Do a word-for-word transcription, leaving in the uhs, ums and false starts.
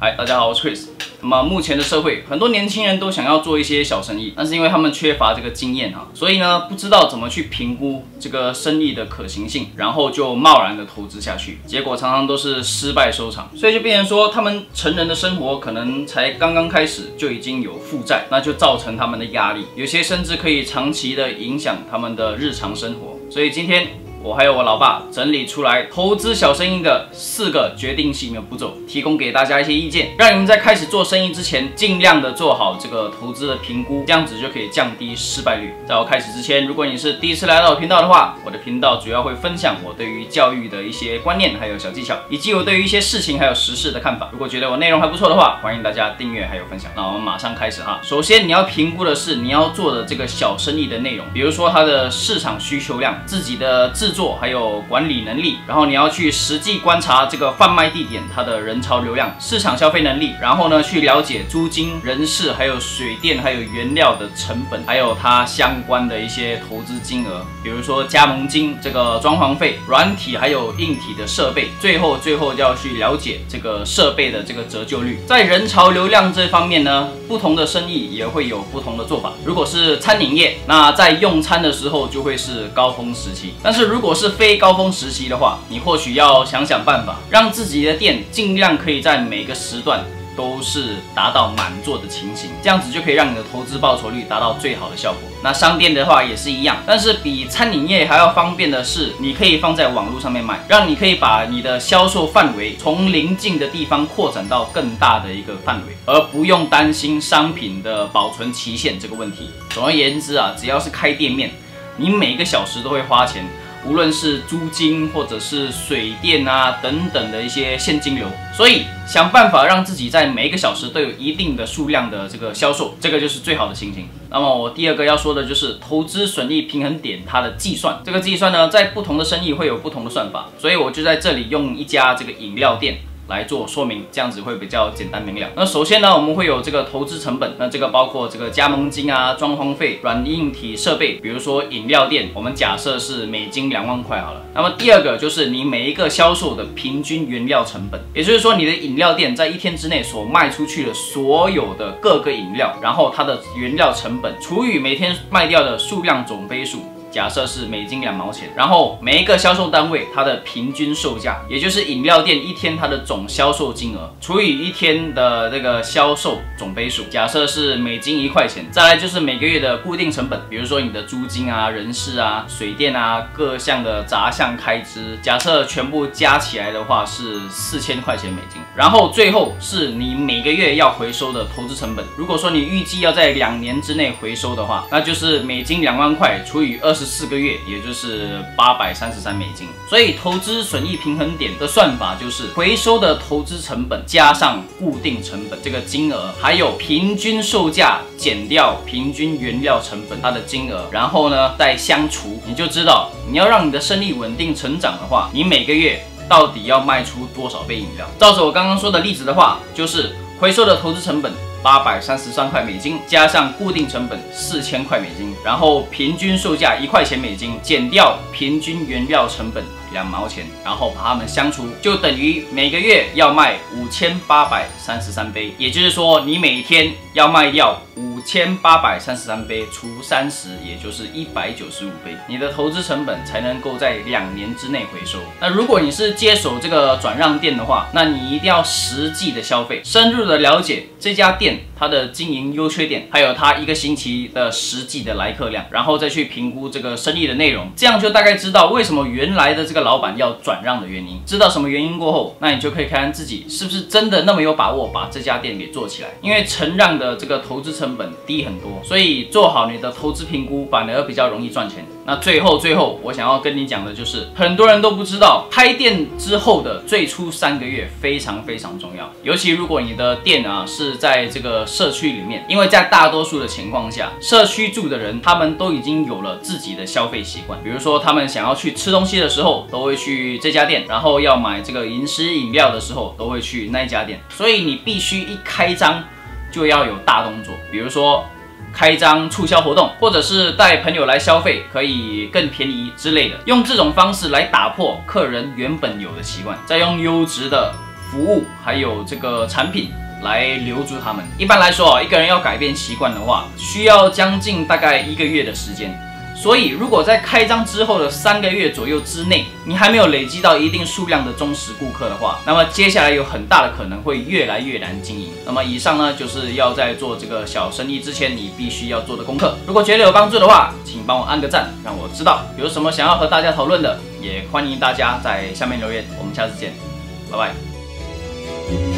嗨，大家好，我是 Chris。那么目前的社会，很多年轻人都想要做一些小生意，但是因为他们缺乏这个经验啊，所以呢不知道怎么去评估这个生意的可行性，然后就贸然的投资下去，结果常常都是失败收场。所以就变成说，他们成人的生活可能才刚刚开始就已经有负债，那就造成他们的压力，有些甚至可以长期的影响他们的日常生活。所以今天， 我还有我老爸整理出来投资小生意的四个决定性的步骤，提供给大家一些意见，让你们在开始做生意之前，尽量的做好这个投资的评估，这样子就可以降低失败率。在我开始之前，如果你是第一次来到我频道的话，我的频道主要会分享我对于教育的一些观念，还有小技巧，以及我对于一些事情还有时事的看法。如果觉得我内容还不错的话，欢迎大家订阅还有分享。那我们马上开始哈。首先你要评估的是你要做的这个小生意的内容，比如说它的市场需求量、自己的自 制作还有管理能力，然后你要去实际观察这个贩卖地点它的人潮流量、市场消费能力，然后呢去了解租金、人事、还有水电、还有原料的成本，还有它相关的一些投资金额，比如说加盟金、这个装潢费、软体还有硬体的设备。最后最后就要去了解这个设备的这个折旧率。在人潮流量这方面呢，不同的生意也会有不同的做法。如果是餐饮业，那在用餐的时候就会是高峰时期，但是如果 如果是非高峰时期的话，你或许要想想办法，让自己的店尽量可以在每个时段 都是达到满座的情形，这样子就可以让你的投资报酬率达到最好的效果。那商店的话也是一样，但是比餐饮业还要方便的是，你可以放在网络上面卖，让你可以把你的销售范围从邻近的地方扩展到更大的一个范围，而不用担心商品的保存期限这个问题。总而言之啊，只要是开店面，你每个小时都会花钱， 无论是租金或者是水电啊等等的一些现金流，所以想办法让自己在每一个小时都有一定的数量的这个销售，这个就是最好的情形。那么我第二个要说的就是投资损益平衡点它的计算，这个计算呢在不同的生意会有不同的算法，所以我就在这里用一家这个饮料店 来做说明，这样子会比较简单明了。那首先呢，我们会有这个投资成本，那这个包括这个加盟金啊、装潢费、软硬体设备，比如说饮料店，我们假设是美金两万块好了。那么第二个就是你每一个销售的平均原料成本，也就是说你的饮料店在一天之内所卖出去的所有的各个饮料，然后它的原料成本除以每天卖掉的数量总杯数， 假设是美金两毛钱，然后每一个销售单位它的平均售价，也就是饮料店一天它的总销售金额除以一天的这个销售总杯数，假设是美金一块钱。再来就是每个月的固定成本，比如说你的租金啊、人事啊、水电啊各项的杂项开支，假设全部加起来的话是四千块钱美金。然后最后是你每个月要回收的投资成本，如果说你预计要在两年之内回收的话，那就是美金两万块除以二 十四个月，也就是八百三十三美金。所以投资损益平衡点的算法就是回收的投资成本加上固定成本这个金额，还有平均售价减掉平均原料成本它的金额，然后呢再相除，你就知道你要让你的生意稳定成长的话，你每个月到底要卖出多少杯饮料。照着我刚刚说的例子的话，就是回收的投资成本 八百三十三块美金，加上固定成本 四千块美金，然后平均售价一块钱美金，减掉平均原料成本两毛钱，然后把它们相除，就等于每个月要卖 五千八百三十三杯，也就是说你每天要卖掉 五千八百三十三杯除 三十， 也就是一百九十五杯，你的投资成本才能够在两年之内回收。那如果你是接手这个转让店的话，那你一定要实际的消费，深入的了解这家店 它的经营优缺点，还有它一个星期的实际的来客量，然后再去评估这个生意的内容，这样就大概知道为什么原来的这个老板要转让的原因。知道什么原因过后，那你就可以看看自己是不是真的那么有把握把这家店给做起来。因为承让的这个投资成本低很多，所以做好你的投资评估反而比较容易赚钱。 那最后最后，我想要跟你讲的就是，很多人都不知道开店之后的最初三个月非常非常重要，尤其如果你的店啊是在这个社区里面，因为在大多数的情况下，社区住的人他们都已经有了自己的消费习惯，比如说他们想要去吃东西的时候都会去这家店，然后要买这个饮食饮料的时候都会去那一家店，所以你必须一开张就要有大动作，比如说 开张促销活动，或者是带朋友来消费，可以更便宜之类的，用这种方式来打破客人原本有的习惯，再用优质的服务还有这个产品来留住他们。一般来说，一个人要改变习惯的话，需要将近大概一个月的时间。所以，如果在开张之后的三个月左右之内，你还没有累积到一定数量的忠实顾客的话，那么接下来有很大的可能会越来越难经营。那么以上呢，就是要在做这个小生意之前，你必须要做的功课。如果觉得有帮助的话，请帮我按个赞，让我知道有什么想要和大家讨论的，也欢迎大家在下面留言。我们下次见，拜拜。